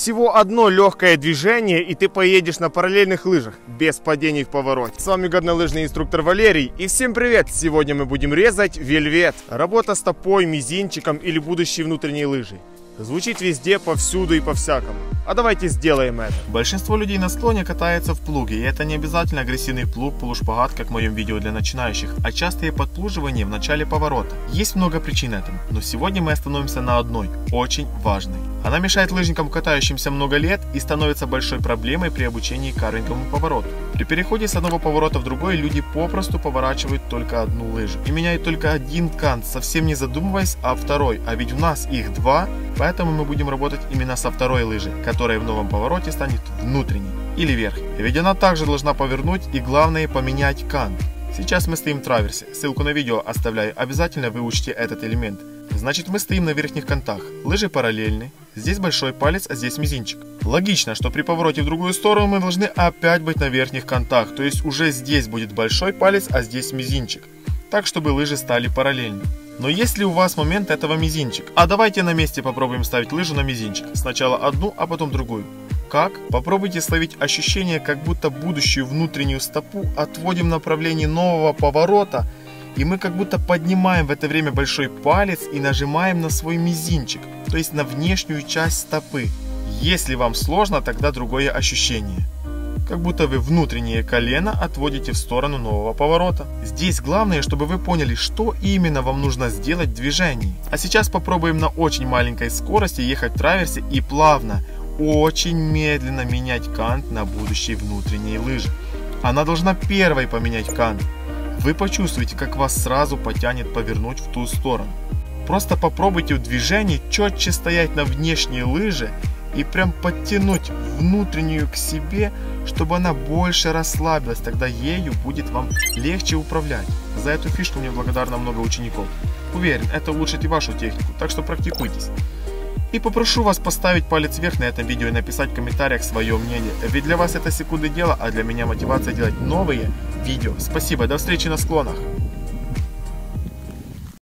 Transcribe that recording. Всего одно легкое движение, и ты поедешь на параллельных лыжах, без падений в повороте. С вами горнолыжный инструктор Валерий, и всем привет! Сегодня мы будем резать вельвет. Работа стопой, мизинчиком или будущей внутренней лыжей. Звучит везде, повсюду и по-всякому. А давайте сделаем это. Большинство людей на склоне катаются в плуге, и это не обязательно агрессивный плуг, полушпагат, как в моем видео для начинающих, а частые подплуживания в начале поворота. Есть много причин этому, но сегодня мы остановимся на одной, очень важной. Она мешает лыжникам, катающимся много лет, и становится большой проблемой при обучении каренькому повороту. При переходе с одного поворота в другой люди попросту поворачивают только одну лыжу и меняют только один кант, совсем не задумываясь о второй, а ведь у нас их два, поэтому мы будем работать именно со второй лыжи, которая в новом повороте станет внутренней или верхней. Ведь она также должна повернуть и, главное, поменять кант. Сейчас мы стоим в траверсе, ссылку на видео оставляю, обязательно выучите этот элемент. Значит, мы стоим на верхних кантах, лыжи параллельны, здесь большой палец, а здесь мизинчик. Логично, что при повороте в другую сторону мы должны опять быть на верхних кантах, то есть уже здесь будет большой палец, а здесь мизинчик, так чтобы лыжи стали параллельны. Но есть ли у вас момент этого мизинчик? А давайте на месте попробуем ставить лыжу на мизинчик, сначала одну, а потом другую. Как? Попробуйте словить ощущение, как будто будущую внутреннюю стопу отводим в направлении нового поворота, и мы как будто поднимаем в это время большой палец и нажимаем на свой мизинчик, то есть на внешнюю часть стопы. Если вам сложно, тогда другое ощущение. Как будто вы внутреннее колено отводите в сторону нового поворота. Здесь главное, чтобы вы поняли, что именно вам нужно сделать в движении. А сейчас попробуем на очень маленькой скорости ехать в траверсе и плавно, очень медленно менять кант на будущей внутренней лыжи. Она должна первой поменять кант. Вы почувствуете, как вас сразу потянет повернуть в ту сторону. Просто попробуйте в движении четче стоять на внешней лыже и прям подтянуть внутреннюю к себе, чтобы она больше расслабилась, тогда ею будет вам легче управлять. За эту фишку мне благодарно много учеников. Уверен, это улучшит и вашу технику, так что практикуйтесь. И попрошу вас поставить палец вверх на этом видео и написать в комментариях свое мнение, ведь для вас это секунды дела, а для меня мотивация делать новые видео. Спасибо, до встречи на склонах!